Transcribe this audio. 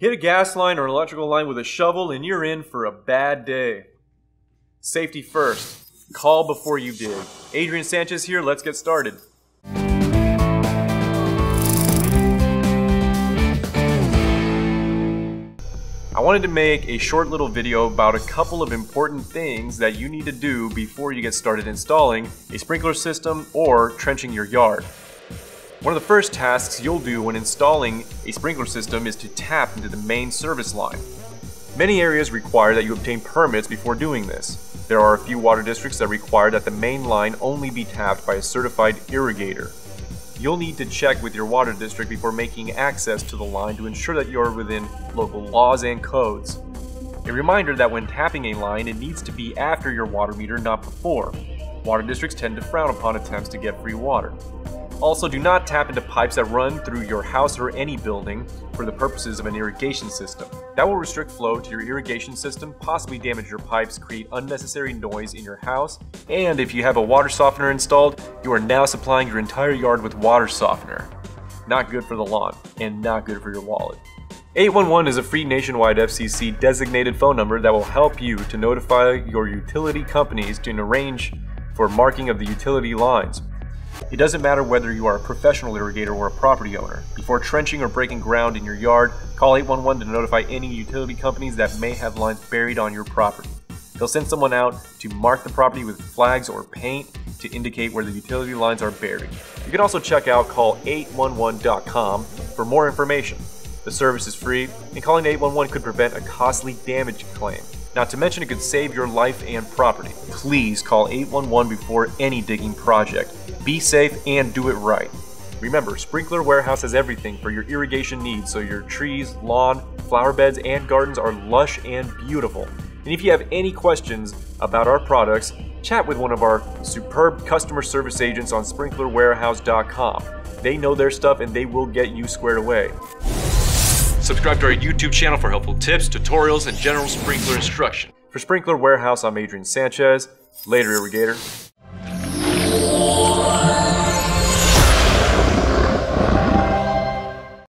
Hit a gas line or an electrical line with a shovel and you're in for a bad day. Safety first. Call before you dig. Adrian Sanchez here. Let's get started. I wanted to make a short little video about a couple of important things that you need to do before you get started installing a sprinkler system or trenching your yard. One of the first tasks you'll do when installing a sprinkler system is to tap into the main service line. Many areas require that you obtain permits before doing this. There are a few water districts that require that the main line only be tapped by a certified irrigator. You'll need to check with your water district before making access to the line to ensure that you're within local laws and codes. A reminder that when tapping a line, it needs to be after your water meter, not before. Water districts tend to frown upon attempts to get free water. Also, do not tap into pipes that run through your house or any building for the purposes of an irrigation system. That will restrict flow to your irrigation system, possibly damage your pipes, create unnecessary noise in your house, and if you have a water softener installed, you are now supplying your entire yard with water softener. Not good for the lawn, and not good for your wallet. 811 is a free nationwide FCC designated phone number that will help you to notify your utility companies to arrange for marking of the utility lines. It doesn't matter whether you are a professional irrigator or a property owner. Before trenching or breaking ground in your yard, call 811 to notify any utility companies that may have lines buried on your property. They'll send someone out to mark the property with flags or paint to indicate where the utility lines are buried. You can also check out call811.com for more information. The service is free, and calling 811 could prevent a costly damage claim. Not to mention, it could save your life and property. Please call 811 before any digging project. Be safe and do it right. Remember, Sprinkler Warehouse has everything for your irrigation needs, so your trees, lawn, flower beds, and gardens are lush and beautiful. And if you have any questions about our products, chat with one of our superb customer service agents on sprinklerwarehouse.com. They know their stuff and they will get you squared away. Subscribe to our YouTube channel for helpful tips, tutorials, and general sprinkler instruction. For Sprinkler Warehouse, I'm Adrian Sanchez. Later, irrigator.